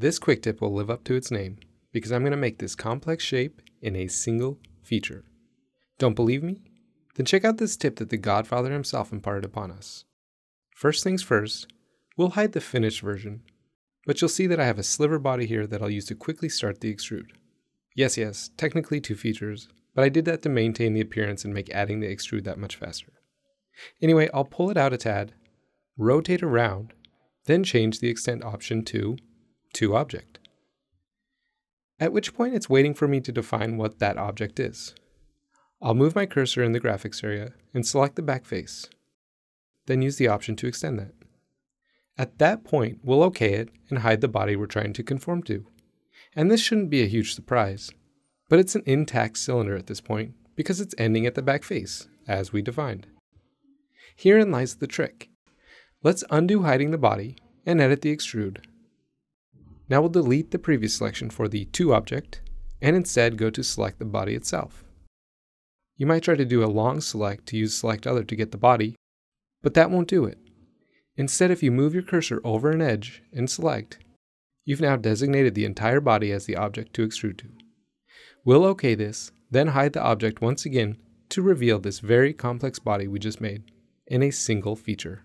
This quick tip will live up to its name because I'm going to make this complex shape in a single feature. Don't believe me? Then check out this tip that the Godfather himself imparted upon us. First things first, we'll hide the finished version, but you'll see that I have a sliver body here that I'll use to quickly start the extrude. Yes, technically two features, but I did that to maintain the appearance and make adding the extrude that much faster. Anyway, I'll pull it out a tad, rotate around, then change the extent option to To Object. At which point it's waiting for me to define what that object is. I'll move my cursor in the graphics area and select the back face, then use the option to extend that. At that point, we'll OK it and hide the body we're trying to conform to. And this shouldn't be a huge surprise, but it's an intact cylinder at this point because it's ending at the back face, as we defined. Herein lies the trick. Let's undo hiding the body and edit the extrude. Now we'll delete the previous selection for the To object and instead go to select the body itself. You might try to do a long select to use select other to get the body, but that won't do it. Instead, if you move your cursor over an edge and select, you've now designated the entire body as the object to extrude to. We'll OK this, then hide the object once again to reveal this very complex body we just made in a single feature.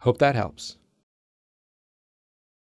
Hope that helps.